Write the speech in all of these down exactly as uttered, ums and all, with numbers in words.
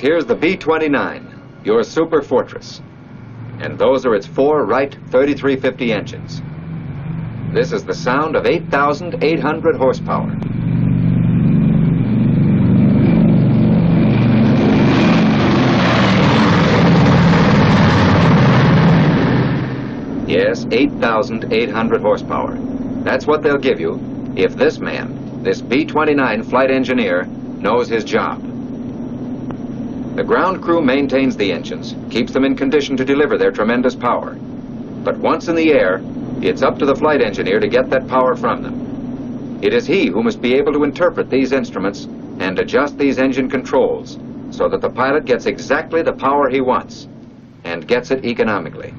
here's the B twenty-nine, your super fortress. And those are its four Wright thirty-three fifty engines. This is the sound of eight thousand eight hundred horsepower. Yes, eight thousand eight hundred horsepower. That's what they'll give you if this man, this B twenty-nine flight engineer, knows his job. The ground crew maintains the engines, keeps them in condition to deliver their tremendous power. But once in the air, it's up to the flight engineer to get that power from them. It is he who must be able to interpret these instruments and adjust these engine controls so that the pilot gets exactly the power he wants and gets it economically.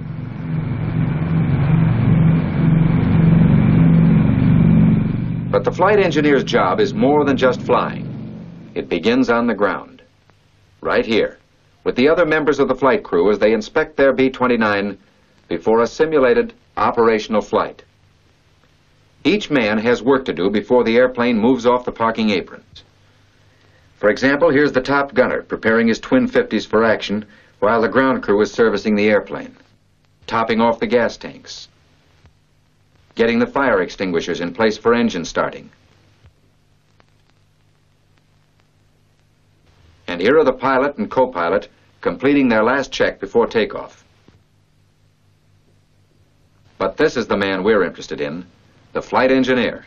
But the flight engineer's job is more than just flying. It begins on the ground, right here, with the other members of the flight crew as they inspect their B twenty-nine before a simulated operational flight. Each man has work to do before the airplane moves off the parking aprons. For example, here's the top gunner preparing his twin fifties for action while the ground crew is servicing the airplane, topping off the gas tanks, getting the fire extinguishers in place for engine starting. And here are the pilot and co-pilot completing their last check before takeoff. But this is the man we're interested in, the flight engineer.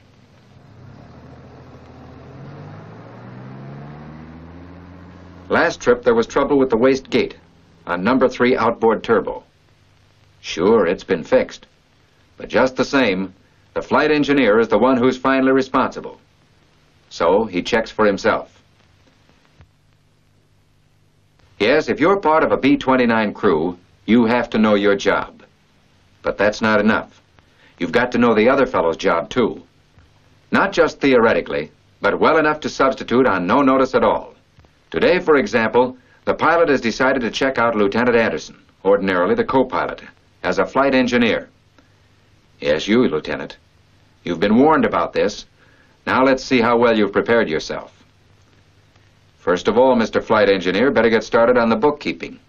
Last trip there was trouble with the waste gate on number three outboard turbo. Sure, it's been fixed. But just the same, the flight engineer is the one who's finally responsible. So he checks for himself. Yes, if you're part of a B twenty-nine crew, you have to know your job. But that's not enough. You've got to know the other fellow's job too. Not just theoretically, but well enough to substitute on no notice at all. Today, for example, the pilot has decided to check out Lieutenant Anderson, ordinarily the co-pilot, as a flight engineer. Yes, you, Lieutenant. You've been warned about this. Now let's see how well you've prepared yourself. First of all, Mister Flight Engineer, better get started on the bookkeeping.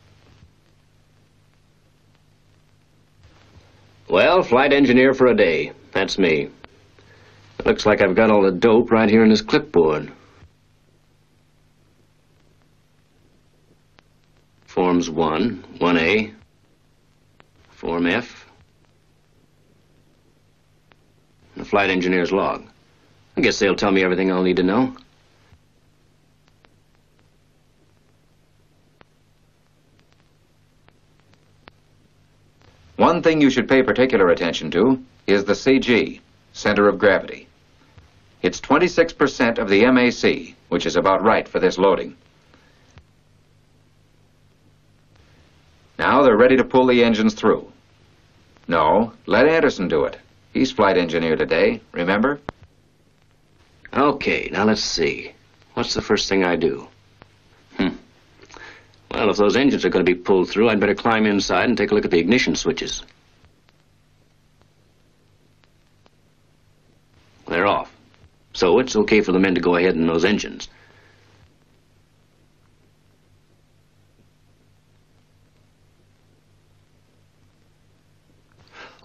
Well, Flight Engineer for a day. That's me. It looks like I've got all the dope right here in this clipboard. Forms one, one A, Form F, the flight engineer's log. I guess they'll tell me everything I'll need to know. One thing you should pay particular attention to is the C G, center of gravity. It's twenty-six percent of the M A C, which is about right for this loading. Now they're ready to pull the engines through. No, let Anderson do it. He's flight engineer today, remember? Okay, now let's see. What's the first thing I do? Hmm. Well, if those engines are going to be pulled through, I'd better climb inside and take a look at the ignition switches. They're off. So it's okay for the men to go ahead in those engines.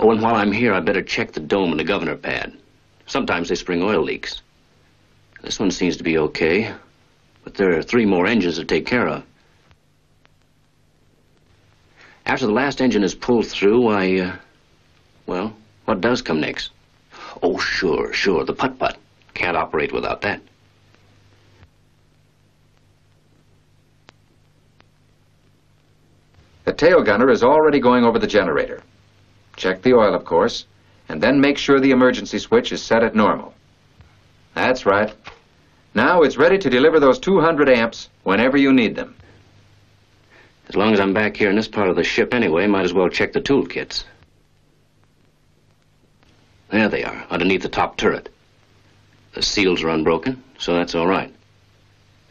Oh, and while I'm here, I'd better check the dome and the governor pad. Sometimes they spring oil leaks. This one seems to be okay, but there are three more engines to take care of. After the last engine is pulled through, I, uh, well, what does come next? Oh, sure, sure, the putt-putt. Can't operate without that. The tail gunner is already going over the generator. Check the oil, of course, and then make sure the emergency switch is set at normal. That's right. Now it's ready to deliver those two hundred amps whenever you need them. As long as I'm back here in this part of the ship anyway, might as well check the tool kits. There they are, underneath the top turret. The seals are unbroken, so that's all right.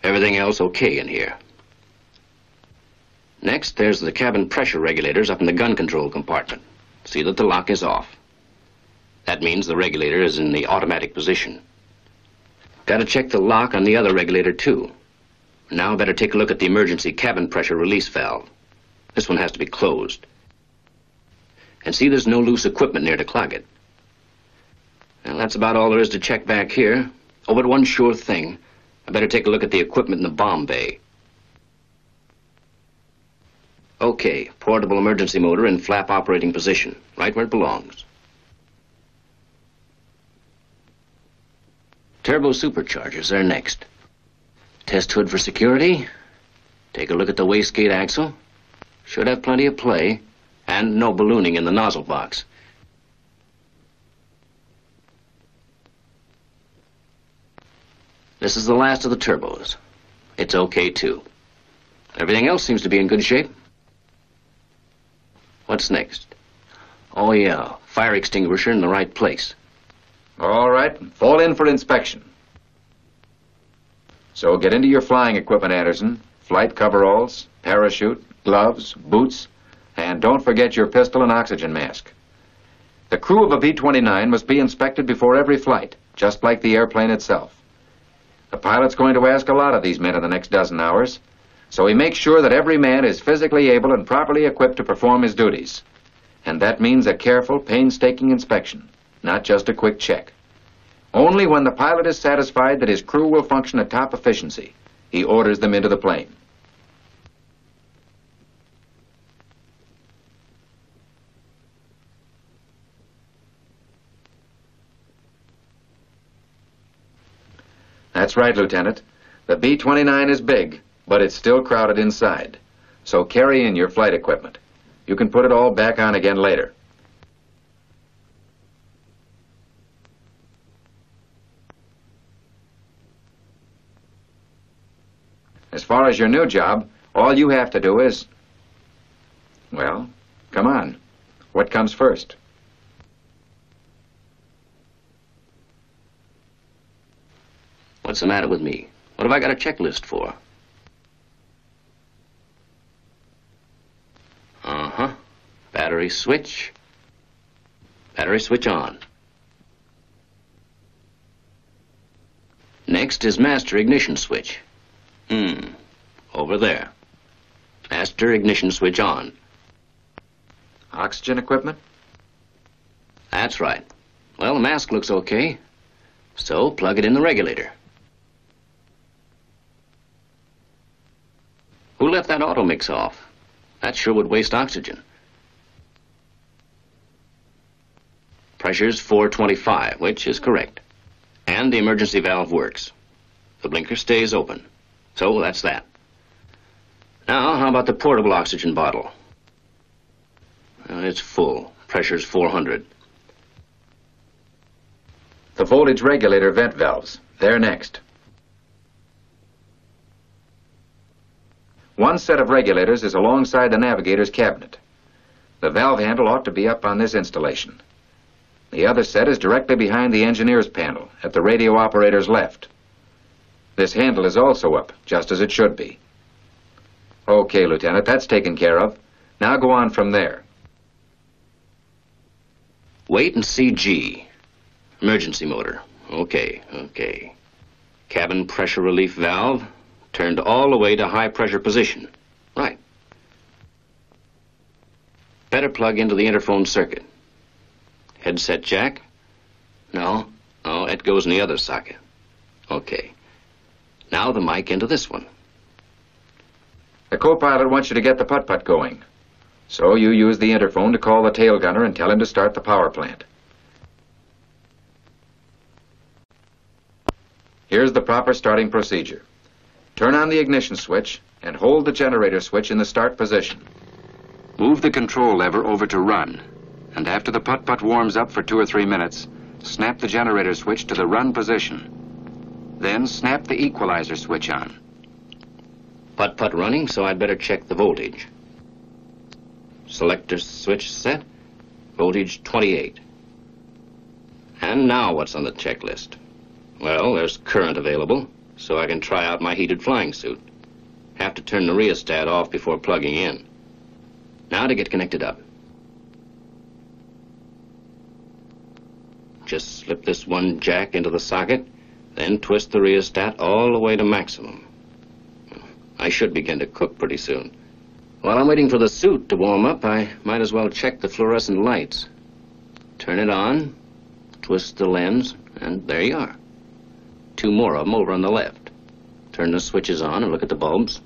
Everything else okay in here. Next, there's the cabin pressure regulators up in the gun control compartment. See that the lock is off. That means the regulator is in the automatic position. Gotta check the lock on the other regulator too. Now better take a look at the emergency cabin pressure release valve. This one has to be closed. And see, there's no loose equipment near to clog it. Now that's about all there is to check back here. Oh, but one sure thing. I better take a look at the equipment in the bomb bay. Okay, portable emergency motor in flap operating position, right where it belongs. Turbo superchargers, they're next. Test hood for security. Take a look at the wastegate axle. Should have plenty of play, and no ballooning in the nozzle box. This is the last of the turbos. It's okay, too. Everything else seems to be in good shape. What's next? Oh, yeah, fire extinguisher in the right place. All right, fall in for inspection. So get into your flying equipment, Anderson. Flight coveralls, parachute, gloves, boots, and don't forget your pistol and oxygen mask. The crew of a B twenty-nine must be inspected before every flight, just like the airplane itself. The pilot's going to ask a lot of these men in the next dozen hours, so he makes sure that every man is physically able and properly equipped to perform his duties. And that means a careful, painstaking inspection, not just a quick check. Only when the pilot is satisfied that his crew will function at top efficiency, he orders them into the plane. That's right, Lieutenant. The B twenty-nine is big, but it's still crowded inside. So carry in your flight equipment. You can put it all back on again later. As far as your new job, all you have to do is, well, come on. What comes first? What's the matter with me? What have I got a checklist for? Uh-huh. Battery switch. Battery switch on. Next is master ignition switch. Hmm. Over there. Master ignition switch on. Oxygen equipment? That's right. Well, the mask looks okay. So plug it in the regulator. Who left that auto mix off? That sure would waste oxygen. Pressure's four twenty-five, which is correct. And the emergency valve works. The blinker stays open. So that's that. Now, how about the portable oxygen bottle? Well, it's full. Pressure's four hundred. The voltage regulator vent valves. They're next. One set of regulators is alongside the navigator's cabinet. The valve handle ought to be up on this installation. The other set is directly behind the engineer's panel, at the radio operator's left. This handle is also up, just as it should be. Okay, Lieutenant, that's taken care of. Now go on from there. Wait and C G. Emergency motor. Okay, okay. Cabin pressure relief valve. Turned all the way to high pressure position. Right. Better plug into the interphone circuit. Headset jack? No. No, it goes in the other socket. Okay. Now the mic into this one. The co-pilot wants you to get the putt-putt going. So you use the interphone to call the tail gunner and tell him to start the power plant. Here's the proper starting procedure. Turn on the ignition switch and hold the generator switch in the start position. Move the control lever over to run, and after the putt-putt warms up for two or three minutes, snap the generator switch to the run position. Then snap the equalizer switch on. Putt-putt running, so I'd better check the voltage. Selector switch set, voltage twenty-eight. And now what's on the checklist? Well, there's current available. So I can try out my heated flying suit. Have to turn the rheostat off before plugging in. Now to get connected up. Just slip this one jack into the socket, then twist the rheostat all the way to maximum. I should begin to cook pretty soon. While I'm waiting for the suit to warm up, I might as well check the fluorescent lights. Turn it on, twist the lens, and there you are. Two more of them over on the left. Turn the switches on and look at the bulbs.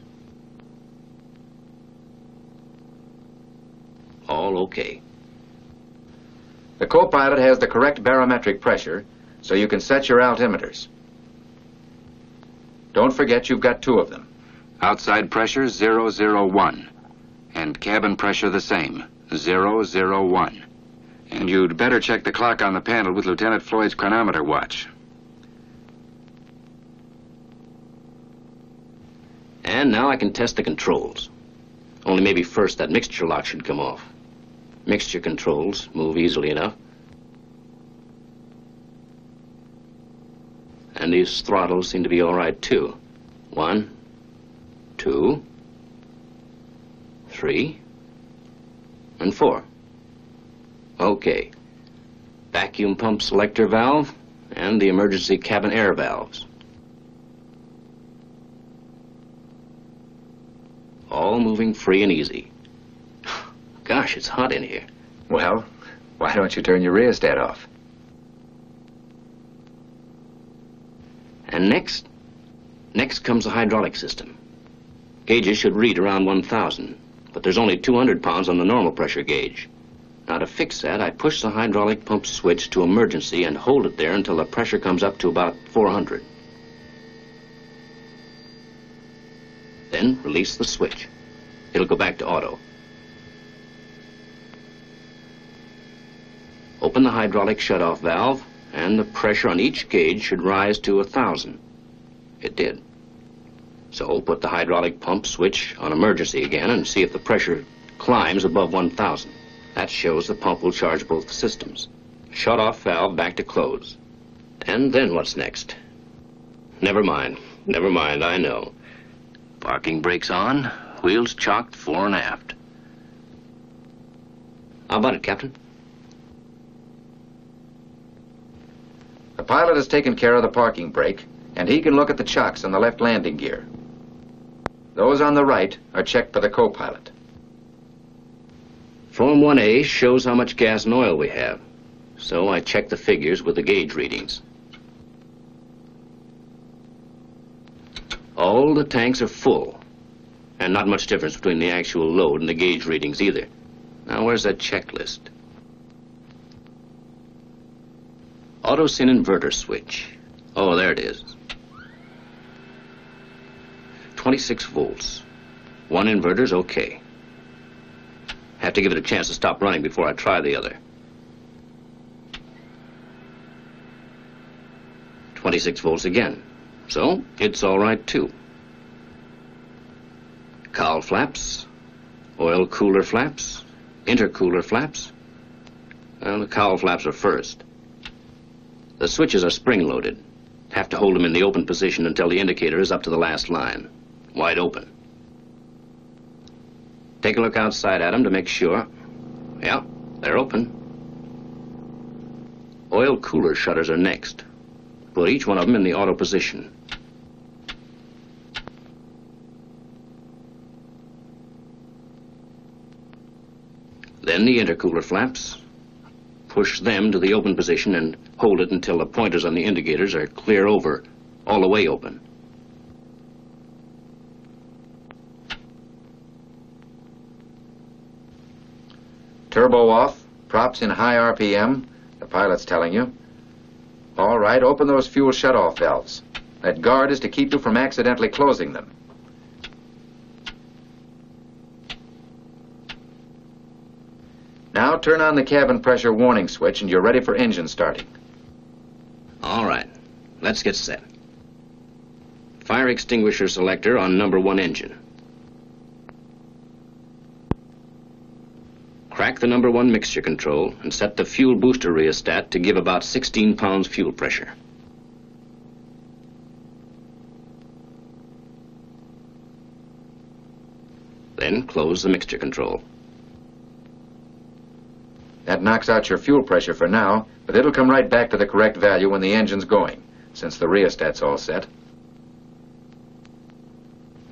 All okay. The co-pilot has the correct barometric pressure, so you can set your altimeters. Don't forget you've got two of them. Outside pressure zero zero one, and cabin pressure the same, zero zero one. And you'd better check the clock on the panel with Lieutenant Floyd's chronometer watch. And now I can test the controls. Only maybe first that mixture lock should come off. Mixture controls move easily enough. And these throttles seem to be all right too. One, two, three, and four. Okay. Vacuum pump selector valve and the emergency cabin air valves. All moving free and easy. Gosh, it's hot in here. Well, why don't you turn your rheostat off? And next, next comes the hydraulic system. Gauges should read around one thousand, but there's only two hundred pounds on the normal pressure gauge. Now to fix that, I push the hydraulic pump switch to emergency and hold it there until the pressure comes up to about four hundred. Then release the switch. It'll go back to auto. Open the hydraulic shutoff valve, and the pressure on each gauge should rise to one thousand. It did. So put the hydraulic pump switch on emergency again and see if the pressure climbs above one thousand. That shows the pump will charge both systems. Shutoff valve back to close. And then what's next? Never mind. Never mind, I know. Parking brakes on, wheels chocked fore and aft. How about it, Captain? The pilot has taken care of the parking brake, and he can look at the chocks on the left landing gear. Those on the right are checked by the co-pilot. Form one A shows how much gas and oil we have, so I check the figures with the gauge readings. All the tanks are full, and not much difference between the actual load and the gauge readings either. Now where's that checklist? AutoSyn inverter switch. Oh, there it is. twenty-six volts. One inverter's okay. Have to give it a chance to stop running before I try the other. twenty-six volts again. So, it's all right too. Cowl flaps, oil cooler flaps, intercooler flaps. Well, the cowl flaps are first. The switches are spring-loaded. Have to hold them in the open position until the indicator is up to the last line. Wide open. Take a look outside at them to make sure. Yeah, they're open. Oil cooler shutters are next. Put each one of them in the auto position. Then the intercooler flaps. Push them to the open position and hold it until the pointers on the indicators are clear over, all the way open. Turbo off, props in high R P M, the pilot's telling you. All right, open those fuel shutoff valves. That guard is to keep you from accidentally closing them. Now turn on the cabin pressure warning switch and you're ready for engine starting. All right, let's get set. Fire extinguisher selector on number one engine. Crack the number one mixture control and set the fuel booster rheostat to give about sixteen pounds fuel pressure. Then close the mixture control. That knocks out your fuel pressure for now, but it'll come right back to the correct value when the engine's going, since the rheostat's all set.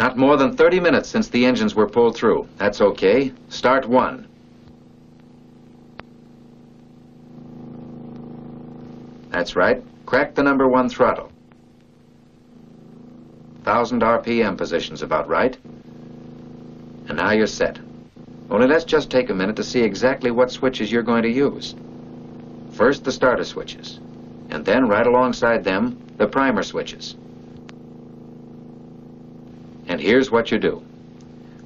Not more than thirty minutes since the engines were pulled through. That's okay. Start one. That's right. Crack the number one throttle. one thousand R P M position's about right. And now you're set. Only let's just take a minute to see exactly what switches you're going to use. First, the starter switches. And then, right alongside them, the primer switches. And here's what you do.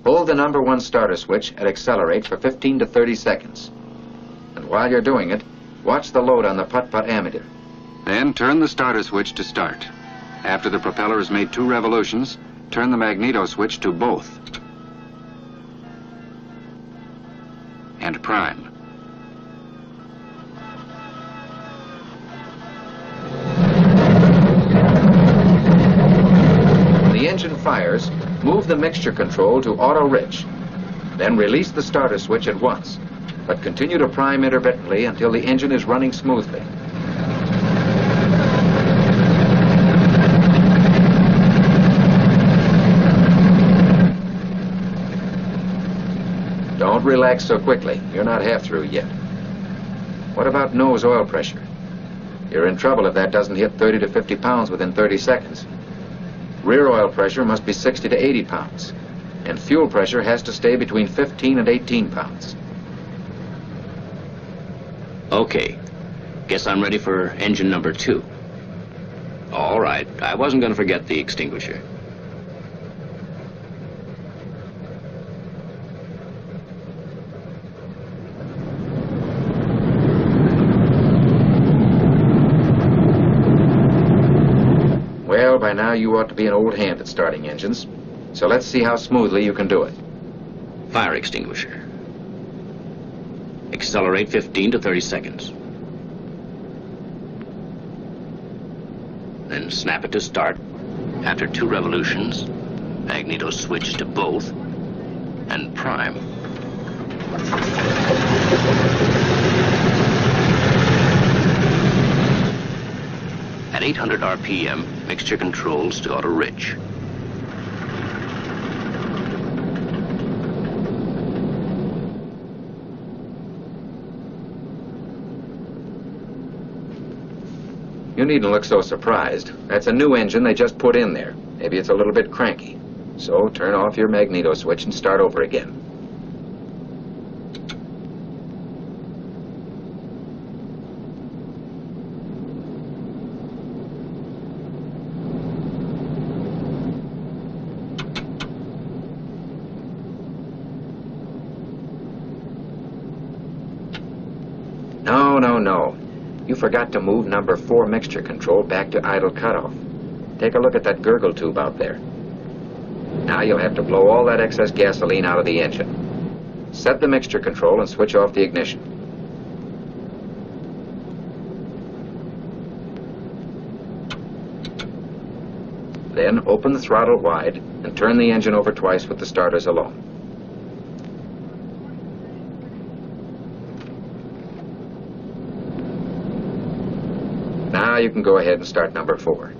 Hold the number one starter switch at accelerate for fifteen to thirty seconds. And while you're doing it, watch the load on the putt-putt ammeter. Then turn the starter switch to start. After the propeller has made two revolutions, turn the magneto switch to both. And prime. Fires, move the mixture control to auto rich. Then release the starter switch at once, but continue to prime intermittently until the engine is running smoothly. Don't relax so quickly. You're not half through yet. What about nose oil pressure? You're in trouble if that doesn't hit thirty to fifty pounds within thirty seconds. Rear oil pressure must be sixty to eighty pounds, and fuel pressure has to stay between fifteen and eighteen pounds. Okay, guess I'm ready for engine number two. All right, I wasn't going to forget the extinguisher. By now you ought to be an old hand at starting engines, so let's see how smoothly you can do it. Fire extinguisher. Accelerate fifteen to thirty seconds. Then snap it to start. After two revolutions, magneto switch to both, and prime. At eight hundred R P M, mixture controls to auto rich. You needn't look so surprised. That's a new engine they just put in there. Maybe it's a little bit cranky. So turn off your magneto switch and start over again. No, no, no. You forgot to move number four mixture control back to idle cutoff. Take a look at that gurgle tube out there. Now you'll have to blow all that excess gasoline out of the engine. Set the mixture control and switch off the ignition. Then open the throttle wide and turn the engine over twice with the starters alone. Now you can go ahead and start number four.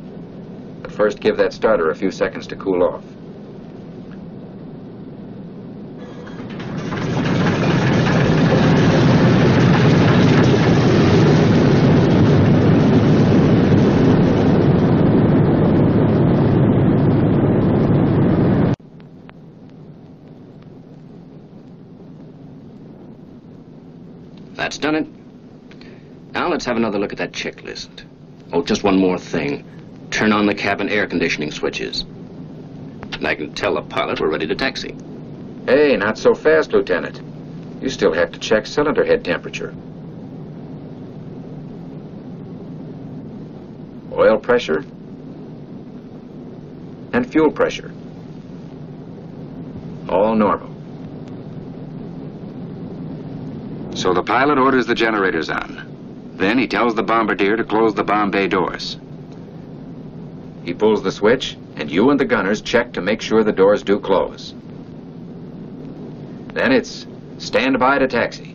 But first give that starter a few seconds to cool off. That's done it. Now let's have another look at that checklist. Oh, just one more thing. Turn on the cabin air conditioning switches. And I can tell the pilot we're ready to taxi. Hey, not so fast, Lieutenant. You still have to check cylinder head temperature. Oil pressure. And fuel pressure. All normal. So the pilot orders the generators on. Then he tells the bombardier to close the bomb bay doors. He pulls the switch, and you and the gunners check to make sure the doors do close. Then it's stand by to taxi.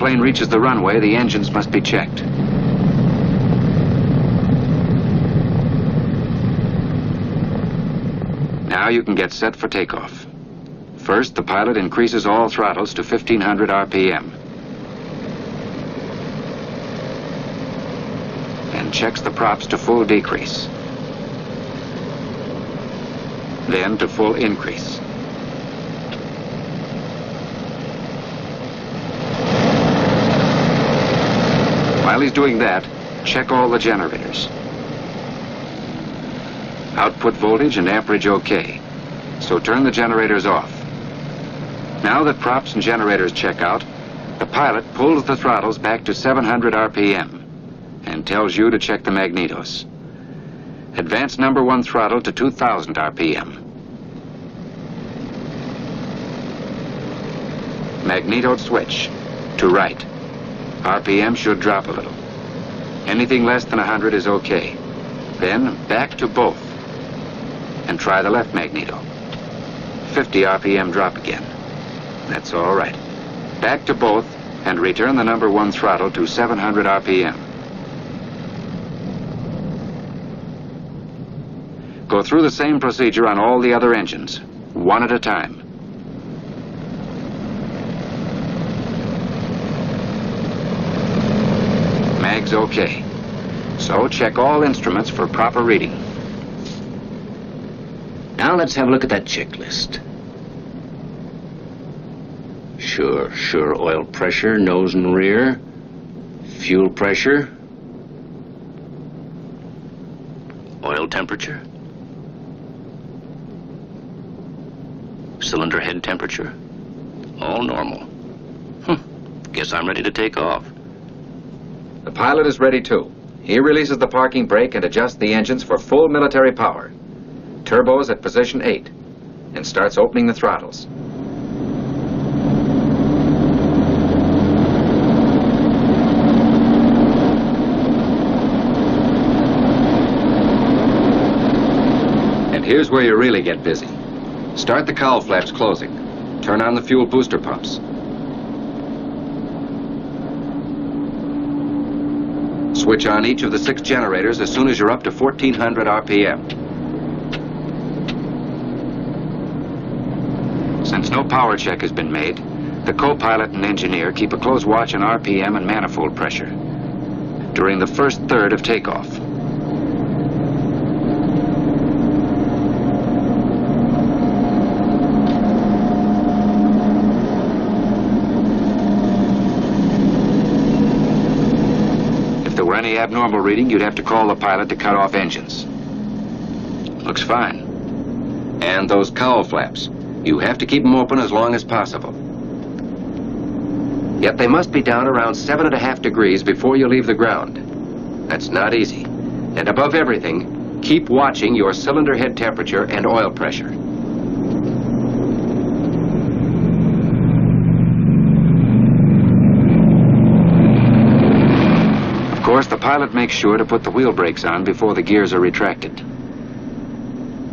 plane reaches the runway, the engines must be checked. Now you can get set for takeoff. First, the pilot increases all throttles to fifteen hundred R P M and checks the props to full decrease, then to full increase. While he's doing that, check all the generators. Output voltage and amperage okay, so turn the generators off. Now that props and generators check out, the pilot pulls the throttles back to seven hundred R P M and tells you to check the magnetos. Advance number one throttle to two thousand R P M. Magneto switch to right. R P M should drop a little. Anything less than one hundred is okay. Then back to both and try the left magneto. fifty R P M drop again. That's all right. Back to both and return the number one throttle to seven hundred R P M. Go through the same procedure on all the other engines, one at a time. Mag's okay, so check all instruments for proper reading. Now let's have a look at that checklist. Sure, sure, oil pressure, nose and rear, fuel pressure, oil temperature, cylinder head temperature, all normal. Hm, guess I'm ready to take off. The pilot is ready too. He releases the parking brake and adjusts the engines for full military power. Turbo's at position eight and starts opening the throttles. And here's where you really get busy. Start the cowl flaps closing. Turn on the fuel booster pumps. Switch on each of the six generators as soon as you're up to fourteen hundred R P M. Since no power check has been made, the co-pilot and engineer keep a close watch on R P M and manifold pressure during the first third of takeoff. Any abnormal reading, you'd have to call the pilot to cut off engines. Looks fine. And those cowl flaps, you have to keep them open as long as possible. Yet they must be down around seven and a half degrees before you leave the ground. That's not easy. And above everything, keep watching your cylinder head temperature and oil pressure. The pilot makes sure to put the wheel brakes on before the gears are retracted.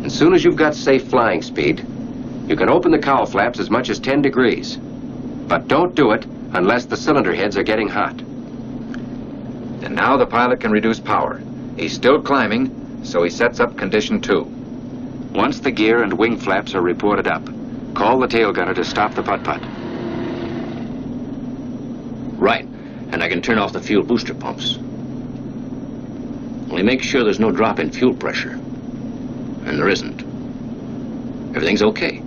As soon as you've got safe flying speed, you can open the cowl flaps as much as ten degrees. But don't do it unless the cylinder heads are getting hot. And now the pilot can reduce power. He's still climbing, so he sets up condition two. Once the gear and wing flaps are reported up, call the tail gunner to stop the putt-putt. Right, and I can turn off the fuel booster pumps. Only make sure there's no drop in fuel pressure. And there isn't. Everything's okay.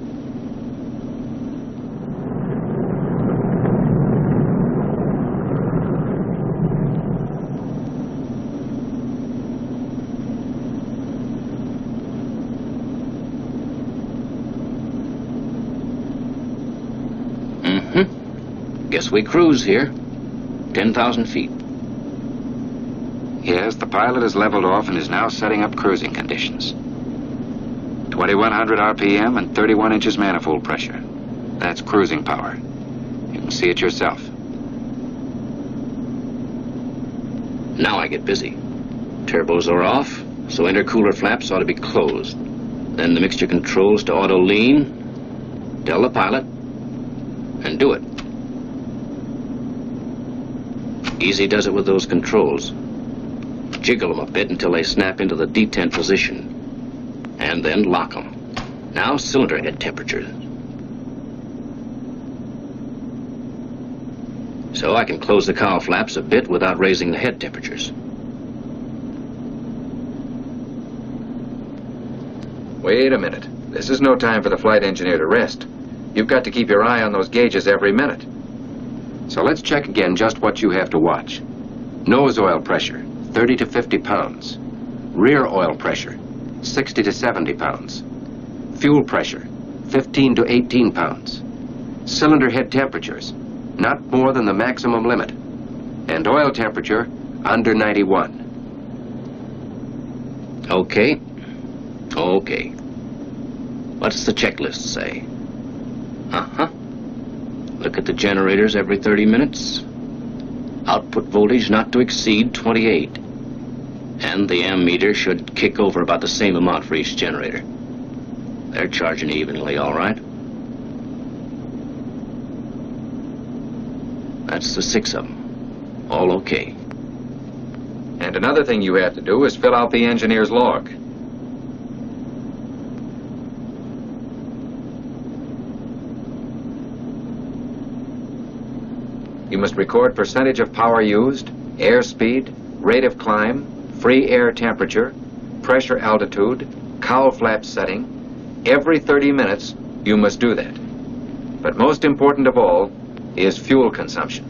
Mm-hmm. Guess we cruise here. ten thousand feet. Yes, the pilot has leveled off and is now setting up cruising conditions. twenty-one hundred R P M and thirty-one inches manifold pressure. That's cruising power. You can see it yourself. Now I get busy. Turbos are off, so intercooler flaps ought to be closed. Then the mixture controls to auto lean. Tell the pilot and do it. Easy does it with those controls. Jiggle them a bit until they snap into the detent position. And then lock them. Now cylinder head temperature. So I can close the cowl flaps a bit without raising the head temperatures. Wait a minute. This is no time for the flight engineer to rest. You've got to keep your eye on those gauges every minute. So let's check again just what you have to watch. Nose oil pressure, thirty to fifty pounds. Rear oil pressure, sixty to seventy pounds. Fuel pressure, fifteen to eighteen pounds. Cylinder head temperatures, not more than the maximum limit. And oil temperature, under ninety-one. Okay. Okay. What's the checklist say? Uh-huh. Look at the generators every thirty minutes. Output voltage not to exceed twenty-eight. And the ammeter should kick over about the same amount for each generator. They're charging evenly, all right. That's the six of them. All okay. And another thing you have to do is fill out the engineer's log. You must record percentage of power used, air speed, rate of climb, free air temperature, pressure altitude, cowl flap setting. Every thirty minutes, you must do that. But most important of all is fuel consumption.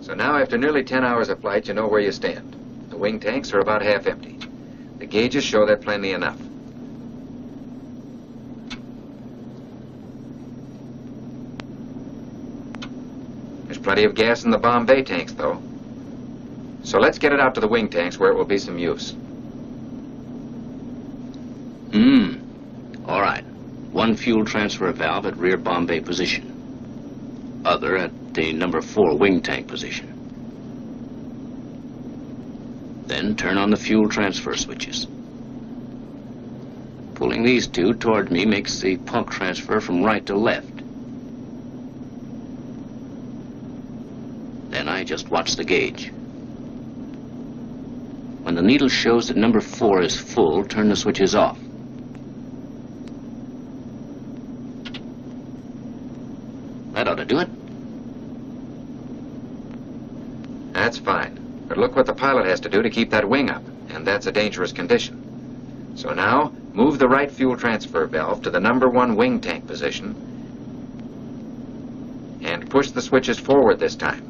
So now, after nearly ten hours of flight, you know where you stand. The wing tanks are about half empty. The gauges show that plainly enough. There's plenty of gas in the Bombay tanks, though. So let's get it out to the wing tanks where it will be some use. Mmm. All right. One fuel transfer valve at rear Bombay position. Other at the number four wing tank position. Then turn on the fuel transfer switches. Pulling these two toward me makes the pump transfer from right to left. Then I just watch the gauge. When the needle shows that number four is full, turn the switches off. That ought to do it. That's fine. But look what the pilot has to do to keep that wing up, and that's a dangerous condition. So now, move the right fuel transfer valve to the number one wing tank position and push the switches forward this time.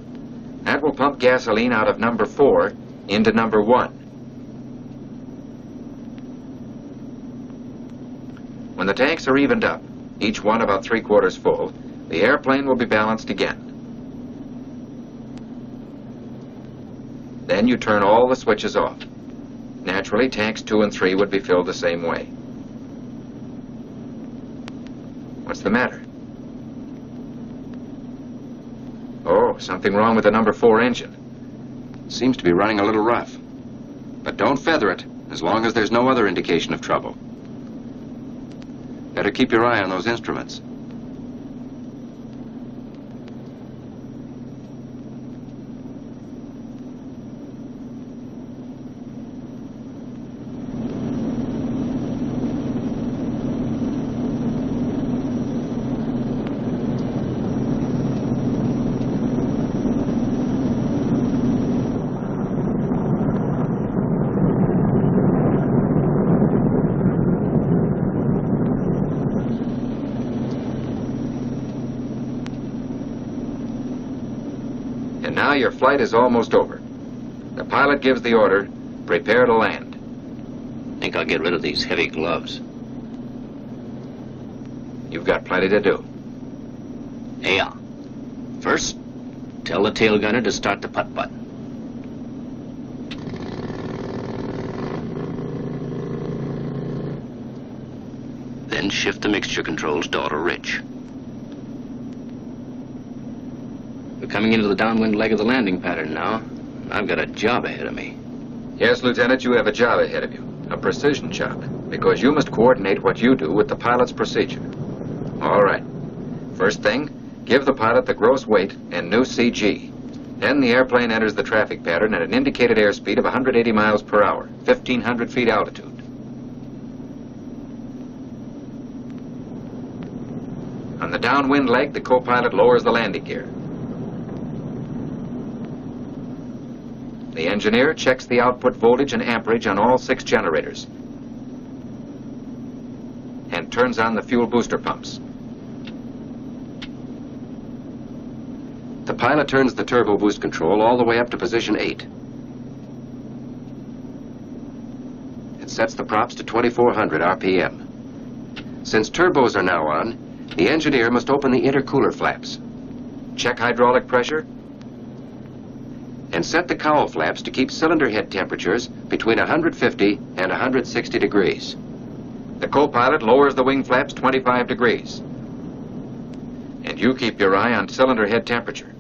That will pump gasoline out of number four into number one. When the tanks are evened up, each one about three quarters full, the airplane will be balanced again. Then you turn all the switches off. Naturally, tanks two and three would be filled the same way. What's the matter? Oh, something wrong with the number four engine. Seems to be running a little rough. But don't feather it, as long as there's no other indication of trouble. Better keep your eye on those instruments. Now your flight is almost over. The pilot gives the order, prepare to land. I think I'll get rid of these heavy gloves. You've got plenty to do. Yeah. First, tell the tail gunner to start the putt-putt. Then shift the mixture controls to auto rich. We're coming into the downwind leg of the landing pattern now. I've got a job ahead of me. Yes, Lieutenant, you have a job ahead of you. a precision chop, because you must coordinate what you do with the pilot's procedure. All right. First thing, give the pilot the gross weight and new C G. Then the airplane enters the traffic pattern at an indicated airspeed of one hundred eighty miles per hour, fifteen hundred feet altitude. On the downwind leg, the co-pilot lowers the landing gear. The engineer checks the output voltage and amperage on all six generators and turns on the fuel booster pumps. The pilot turns the turbo boost control all the way up to position eight. It sets the props to twenty-four hundred R P M. Since turbos are now on, the engineer must open the intercooler flaps, check hydraulic pressure, and set the cowl flaps to keep cylinder head temperatures between one hundred fifty and one hundred sixty degrees. The co-pilot lowers the wing flaps twenty-five degrees. And you keep your eye on cylinder head temperature.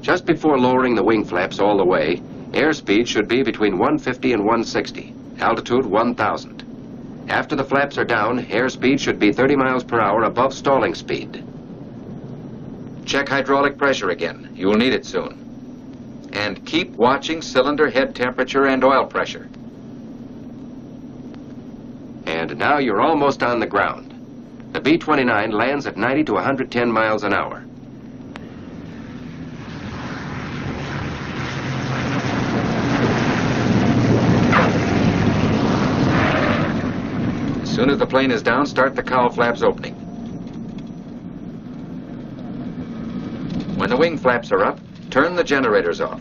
Just before lowering the wing flaps all the way, airspeed should be between one fifty and one sixty, altitude one thousand. After the flaps are down, airspeed should be thirty miles per hour above stalling speed. Check hydraulic pressure again. You'll need it soon. And keep watching cylinder head temperature and oil pressure. And now you're almost on the ground. The B twenty-nine lands at ninety to one hundred ten miles an hour. As soon as the plane is down, start the cowl flaps opening. When the wing flaps are up, turn the generators off.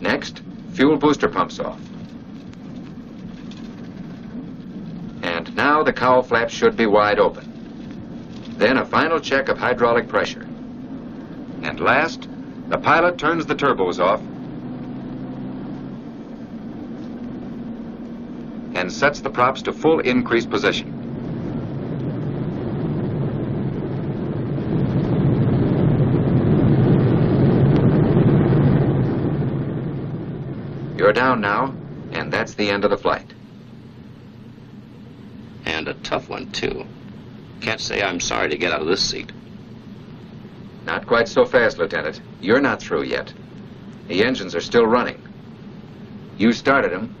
Next, fuel booster pumps off. And now the cowl flaps should be wide open. Then a final check of hydraulic pressure. And last, the pilot turns the turbos off and sets the props to full increase position. You're down now, and that's the end of the flight. And a tough one, too. Can't say I'm sorry to get out of this seat. Not quite so fast, Lieutenant. You're not through yet. The engines are still running. You started them.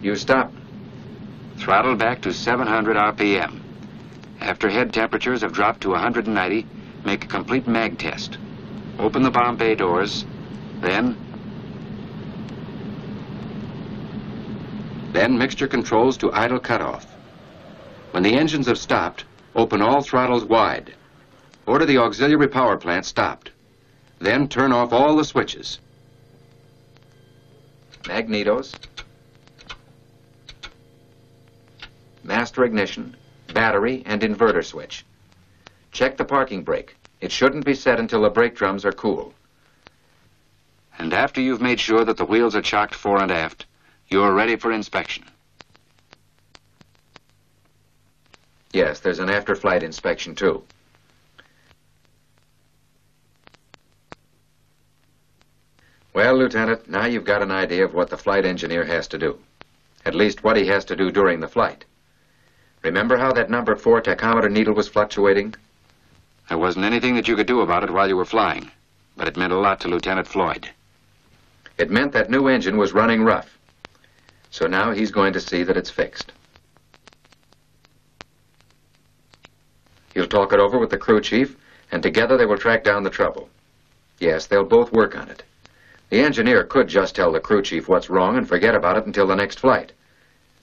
You stopped. Throttled back to seven hundred R P M. After head temperatures have dropped to one hundred ninety, make a complete M A C test. Open the bomb bay doors, then... Then mixture controls to idle cutoff. When the engines have stopped, open all throttles wide. Order the auxiliary power plant stopped. Then turn off all the switches. Magnetos, master ignition, battery and inverter switch. Check the parking brake. It shouldn't be set until the brake drums are cool. And after you've made sure that the wheels are chocked fore and aft, you're ready for inspection. Yes, there's an after-flight inspection, too. Well, Lieutenant, now you've got an idea of what the flight engineer has to do. At least what he has to do during the flight. Remember how that number four tachometer needle was fluctuating? There wasn't anything that you could do about it while you were flying, but it meant a lot to Lieutenant Floyd. It meant that new engine was running rough. So now he's going to see that it's fixed. He'll talk it over with the crew chief, and together they will track down the trouble. Yes, they'll both work on it. The engineer could just tell the crew chief what's wrong and forget about it until the next flight.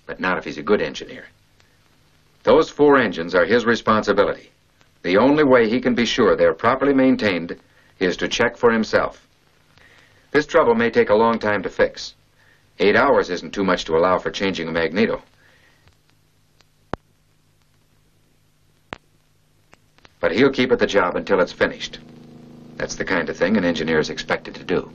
But not if he's a good engineer. Those four engines are his responsibility. The only way he can be sure they're properly maintained is to check for himself. This trouble may take a long time to fix. Eight hours isn't too much to allow for changing a magneto. But he'll keep at the job until it's finished. That's the kind of thing an engineer is expected to do.